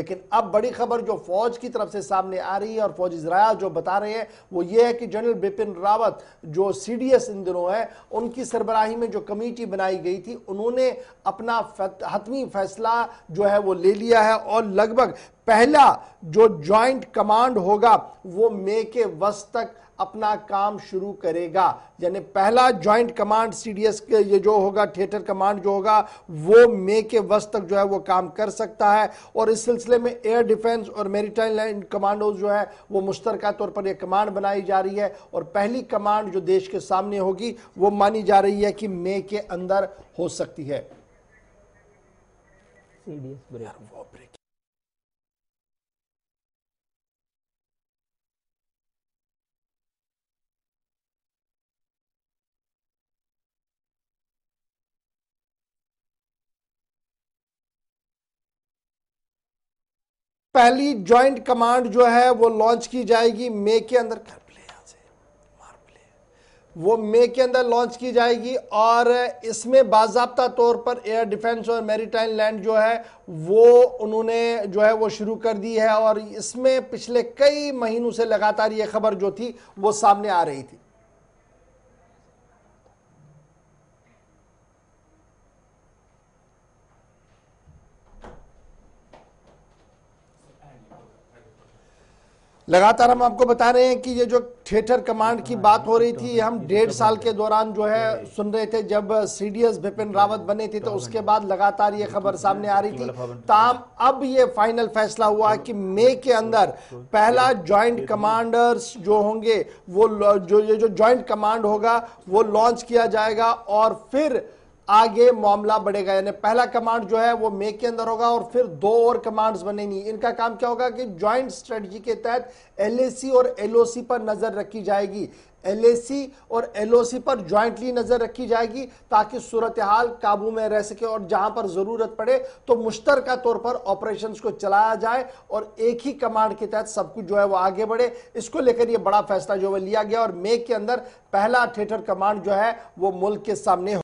लेकिन अब बड़ी खबर जो फौज की तरफ से सामने आ रही है और फौज इजराया जो बता रहे हैं वो ये है कि जनरल बिपिन रावत जो सीडीएस इन दिनों है, उनकी सरबराही में जो कमेटी बनाई गई थी, उन्होंने अपना हतमी फैसला जो है वो ले लिया है और लगभग पहला जो ज्वाइंट कमांड होगा वो मई के वस्त तक अपना काम शुरू करेगा। यानी पहला ज्वाइंट कमांड सीडीएस के ये जो होगा, थिएटर कमांड जो होगा, वो मई के वस्त तक जो है वो काम कर सकता है। और इस सिलसिले में एयर डिफेंस और मैरीटाइम लाइन कमांडोज जो है वो मुश्तरका तौर पर ये कमांड बनाई जा रही है और पहली कमांड जो देश के सामने होगी वो मानी जा रही है कि मई के अंदर हो सकती है। पहली ज्वाइंट कमांड जो है वो लॉन्च की जाएगी मई के अंदर, वो मई के अंदर लॉन्च की जाएगी और इसमें बाज़ाब्ता तौर पर एयर डिफेंस और मैरीटाइम लैंड जो है वो उन्होंने जो है वो शुरू कर दी है और इसमें पिछले कई महीनों से लगातार ये खबर जो थी वो सामने आ रही थी। लगातार हम आपको बता रहे हैं कि ये जो थिएटर कमांड की बात हो रही थी, हम 1.5 साल के दौरान जो है सुन रहे थे जब सीडीएस बिपिन रावत बने थे, तो उसके बाद लगातार ये खबर सामने आ रही थी। ताम अब ये फाइनल फैसला हुआ कि मई के अंदर पहला ज्वाइंट कमांडर्स जो होंगे वो जो ज्वाइंट कमांड होगा वो लॉन्च किया जाएगा और फिर आगे मामला बढ़ेगा। यानी पहला कमांड जो है वो मई के अंदर होगा और फिर 2 और कमांड्स बनेंगी। इनका काम क्या होगा कि ज्वाइंट स्ट्रेटजी के तहत एलएसी और एलओसी पर नजर रखी जाएगी, एलएसी और एलओसी पर ज्वाइंटली नजर रखी जाएगी ताकि सूरत हाल काबू में रह सके और जहां पर जरूरत पड़े तो मुश्तरका तौर पर ऑपरेशंस को चलाया जाए और एक ही कमांड के तहत सब कुछ जो है वो आगे बढ़े। इसको लेकर यह बड़ा फैसला जो है लिया गया और मई के अंदर पहला थिएटर कमांड जो है वो मुल्क के सामने